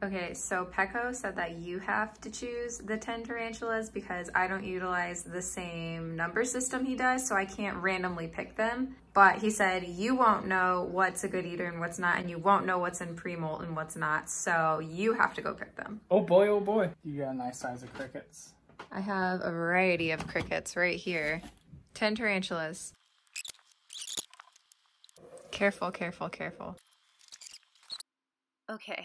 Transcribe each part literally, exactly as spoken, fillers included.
Okay, so Petko said that you have to choose the ten tarantulas because I don't utilize the same number system he does, so I can't randomly pick them. But he said you won't know what's a good eater and what's not, and you won't know what's in pre-molt and what's not, so you have to go pick them. Oh boy, oh boy. You got a nice size of crickets. I have a variety of crickets right here. ten tarantulas. Careful, careful, careful. Okay.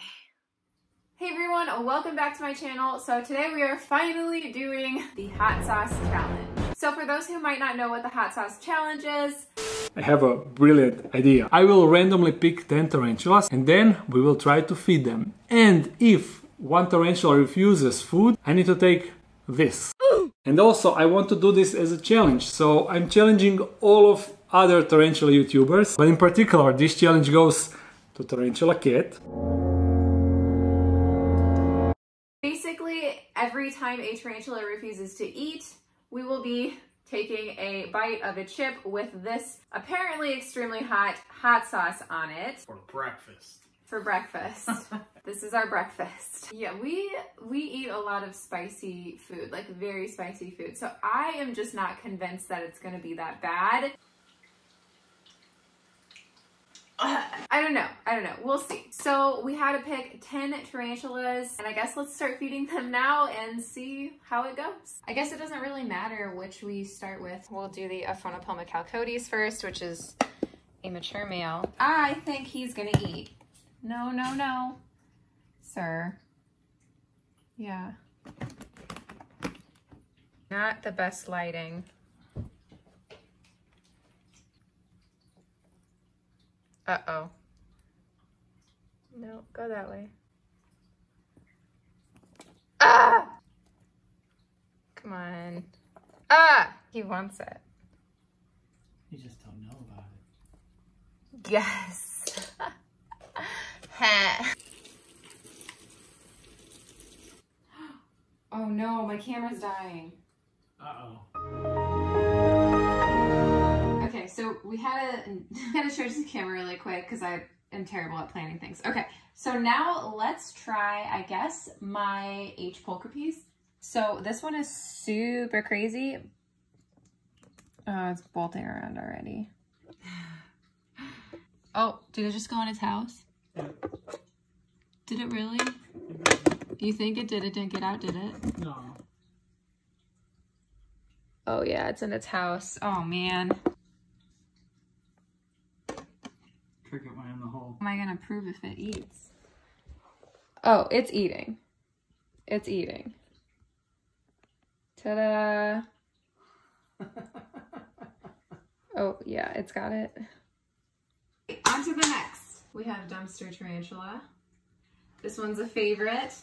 Hey everyone, welcome back to my channel. So today we are finally doing the hot sauce challenge. So for those who might not know what the hot sauce challenge is, I have a brilliant idea. I will randomly pick ten tarantulas and then we will try to feed them. And if one tarantula refuses food, I need to take this. And also I want to do this as a challenge. So I'm challenging all of other tarantula YouTubers, but in particular this challenge goes to Tarantula Kat. Basically, every time a tarantula refuses to eat, we will be taking a bite of a chip with this apparently extremely hot hot sauce on it. For breakfast. For breakfast. This is our breakfast. Yeah, we we eat a lot of spicy food, like very spicy food. So I am just not convinced that it's gonna be that bad. I don't know. I don't know. We'll see. So we had to pick ten tarantulas, and I guess let's start feeding them now and see how it goes. I guess it doesn't really matter which we start with. We'll do the Afonopelma calcodes first, which is a mature male. I think he's gonna eat. No, no, no, sir. Yeah. Not the best lighting. Uh-oh. No, go that way. Ah! Come on. Ah! He wants it. You just don't know about it. Yes. Oh no, my camera's dying. Uh-oh. Okay, so we had to, had to change the camera really quick because I am terrible at planning things. Okay, so now let's try, I guess, my H. pulchra. So this one is super crazy. Oh, it's bolting around already. Oh, did it just go on its house? Did it really? You think it did? It didn't get out, did it? No. Oh yeah, it's in its house. Oh man. Cricket went in the hole. How am I gonna prove if it eats? Oh, it's eating. It's eating. Ta-da! Oh, yeah, it's got it. On to the next. We have dumpster tarantula. This one's a favorite.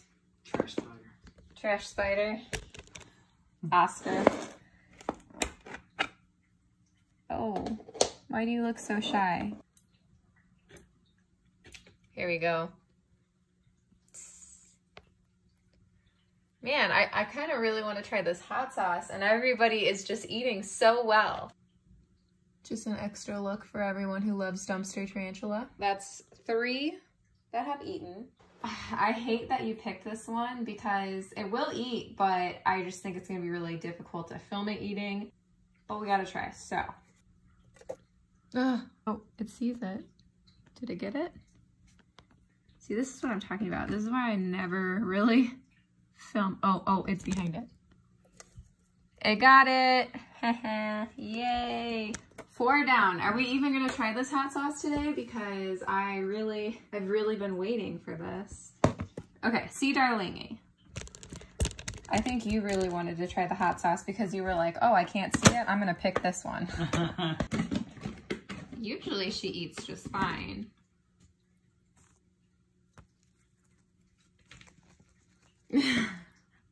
Trash spider. Trash spider. Oscar. Oh, why do you look so shy? Here we go. Man, I, I kind of really want to try this hot sauce, and everybody is just eating so well. Just an extra look for everyone who loves dumpster tarantula. That's three that have eaten. I hate that you picked this one because it will eat, but I just think it's going to be really difficult to film it eating. But we got to try, so. Ugh. Oh, it sees it. Did it get it? See, this is what I'm talking about. This is why I never really film. Oh, oh, it's behind it. I got it. Yay. Four down. Are we even going to try this hot sauce today? Because I really, I've really been waiting for this. Okay, see, darlingy. I think you really wanted to try the hot sauce because you were like, oh, I can't see it. I'm going to pick this one. Usually she eats just fine.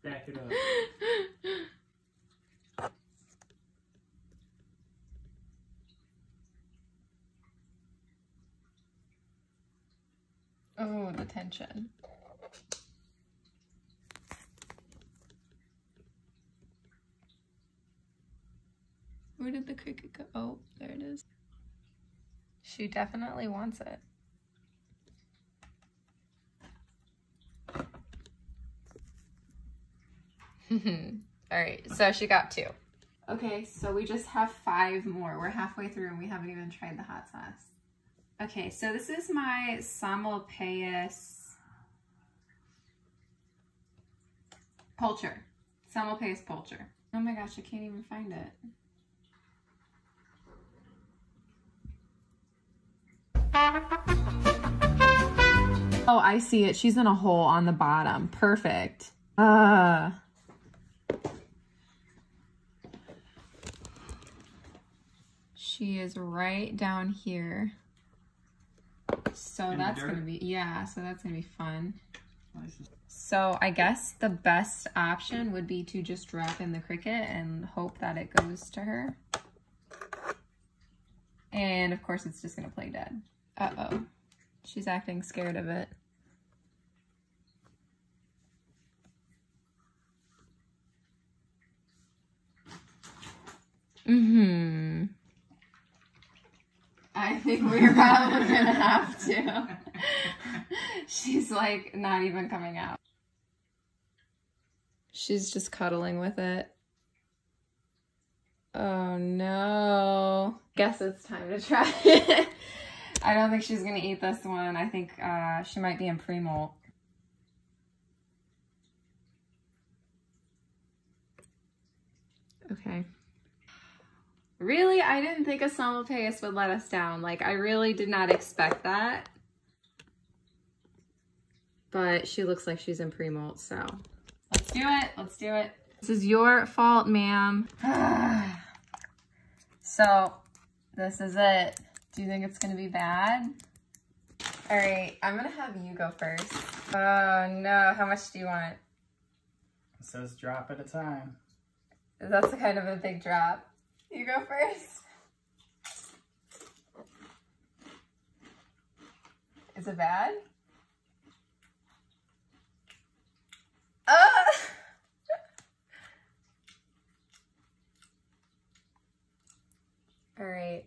Back it up. Oh, the tension. Where did the cricket go? Oh, there it is. She definitely wants it. All right, so she got two. Okay, so we just have five more. We're halfway through and we haven't even tried the hot sauce. Okay, so this is my Sammlopaeus Pulcher. Sammlopaeus Pulcher. Oh my gosh, I can't even find it. Oh, I see it. She's in a hole on the bottom. Perfect. Uh. She is right down here. So in that's going to be, yeah, so that's going to be fun. So I guess the best option would be to just drop in the cricket and hope that it goes to her. And of course it's just going to play dead. Uh-oh. She's acting scared of it. Mm-hmm. I think we're probably gonna have to. She's like not even coming out. She's just cuddling with it. Oh no. Guess it's time to try it. I don't think she's gonna eat this one. I think uh, she might be in pre-molt. Okay. Really, I didn't think a Sammlopaeus would let us down. Like, I really did not expect that. But she looks like she's in pre-molt, so. Let's do it, let's do it. This is your fault, ma'am. So, this is it. Do you think it's gonna be bad? All right, I'm gonna have you go first. Oh no, how much do you want? It says drop at a time. That's kind of a big drop. You go first. Is it bad? Uh! All right.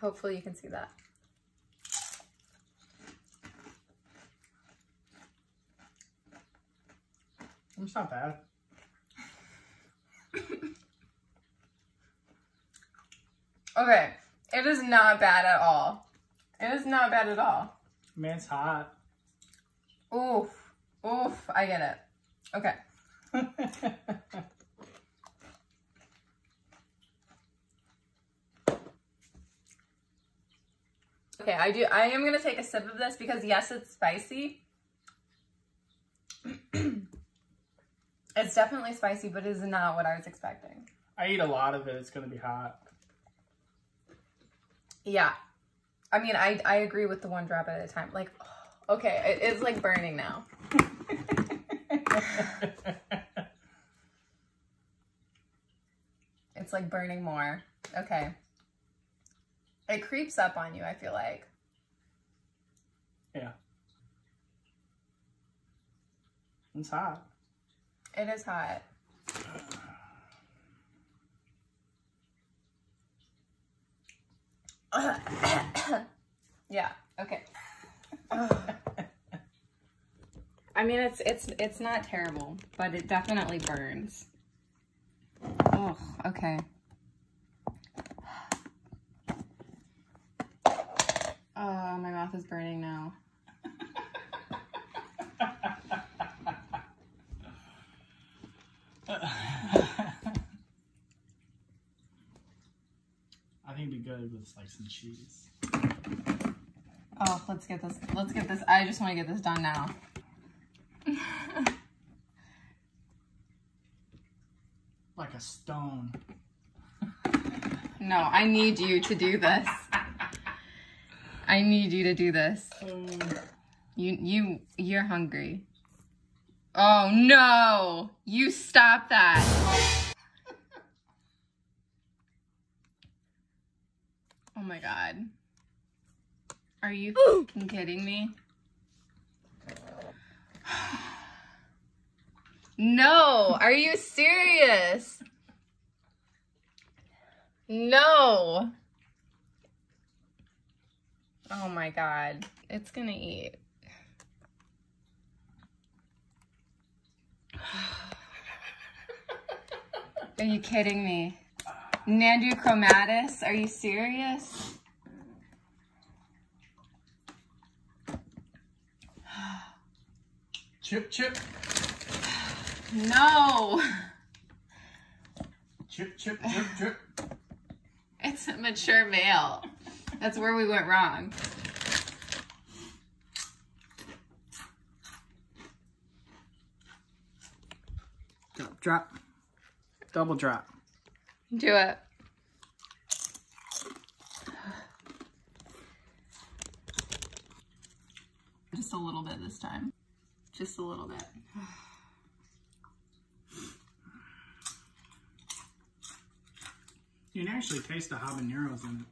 Hopefully you can see that. It's not bad. Okay, it is not bad at all. It is not bad at all. Man, it's hot. Oof, oof, I get it. Okay. Okay, I do, I am gonna take a sip of this because yes, it's spicy. It's definitely spicy, but it is not what I was expecting. I eat a lot of it, it's gonna be hot. Yeah, I mean, I, I agree with the one drop at a time. Like, okay, it, it's like burning now. It's like burning more. Okay. It creeps up on you, I feel like. Yeah. It's hot. It is hot. Yeah, okay. I mean, it's it's it's not terrible, but it definitely burns. Oh, okay. Oh, my mouth is burning now. With like some cheese. Oh, let's get this. Let's get this. I just want to get this done now. Like a stone. No, I need you to do this. I need you to do this. Um, you, you, you're hungry. Oh no! You stop that. Oh my god. Are you fucking kidding me? No, are you serious? No. Oh my god. It's gonna eat. Are you kidding me? Nandu Chromatus, are you serious? Chip, chip. No. Chip, chip, chip, chip. It's a mature male. That's where we went wrong. Drop, drop. Double drop. Do it. Just a little bit this time. Just a little bit. You can actually taste the habaneros in it.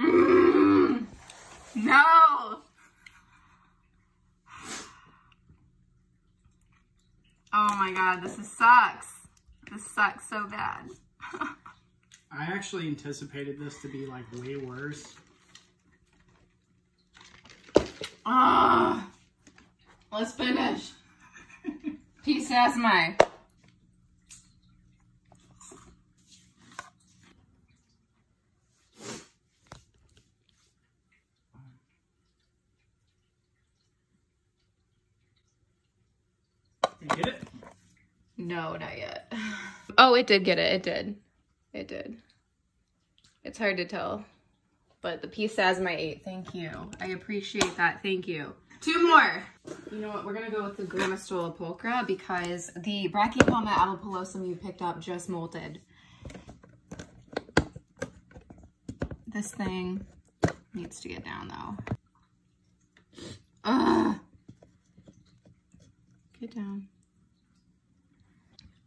Mm, no! Oh my god, this is sucks. This sucks so bad. I actually anticipated this to be like way worse. Ah! Let's finish. Peace as my. Get it? No, not yet. Oh, it did get it. It did. It did. It's hard to tell. But the piece has my eight. Thank you. I appreciate that. Thank you. Two more. You know what? We're going to go with the Grammostola pulchra because the Brachypelma albopilosum you picked up just molted. This thing needs to get down, though. Ugh. Get down.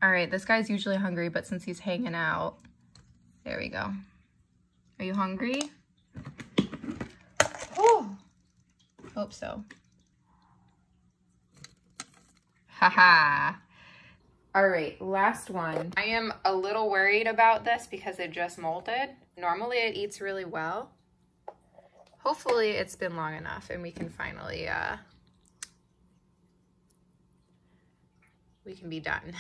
All right, this guy's usually hungry, but since he's hanging out, there we go. Are you hungry? Oh, hope so. Haha. All right, last one. I am a little worried about this because it just molted. Normally it eats really well. Hopefully it's been long enough and we can finally, uh, we can be done.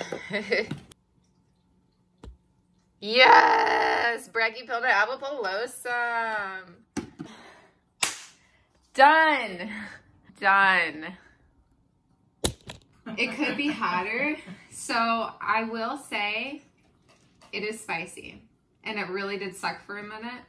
Yes! Brachypelma albopilosum. Done. Done. It could be hotter. So I will say it is spicy. And it really did suck for a minute.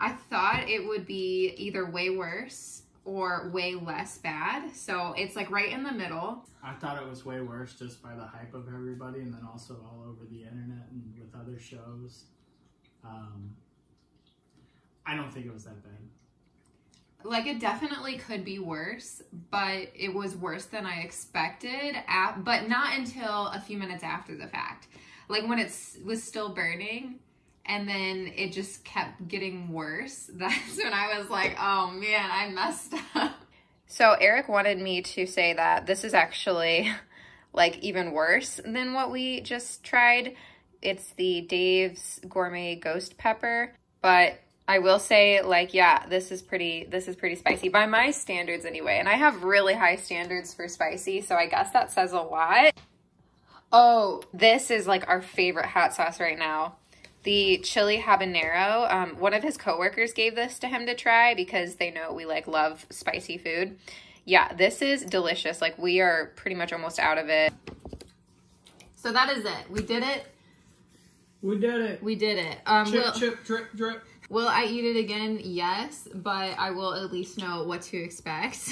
I thought it would be either way worse or way less bad, so it's like right in the middle. I thought it was way worse just by the hype of everybody, and then also all over the internet and with other shows. Um, I don't think it was that bad. Like, it definitely could be worse, but it was worse than I expected, at, but not until a few minutes after the fact. Like, when it was still burning, and then it just kept getting worse. That's when I was like, oh man, I messed up. So Eric wanted me to say that this is actually like even worse than what we just tried. It's the Dave's Gourmet Ghost Pepper. But I will say, like, yeah, this is pretty, this is pretty spicy by my standards anyway. And I have really high standards for spicy, so I guess that says a lot. Oh, this is like our favorite hot sauce right now. The chili habanero, um, one of his coworkers gave this to him to try because they know we like love spicy food. Yeah, this is delicious. Like, we are pretty much almost out of it. So that is it. We did it. We did it. We did it. Um, chip, we'll, chip, drip, drip. Will I eat it again? Yes, but I will at least know what to expect.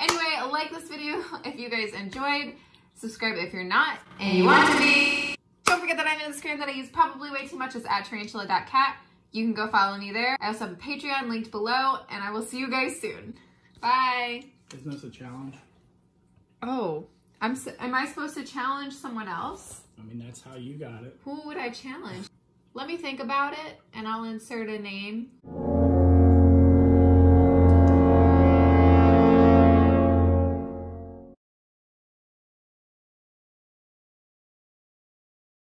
Anyway, like this video if you guys enjoyed. Subscribe if you're not and you want to be. Don't forget that I have an Instagram that I use probably way too much. It's at tarantula dot cat. You can go follow me there. I also have a Patreon linked below, and I will see you guys soon. Bye. Isn't this a challenge? Oh, I'm. Am I supposed to challenge someone else? I mean, that's how you got it. Who would I challenge? Let me think about it, and I'll insert a name.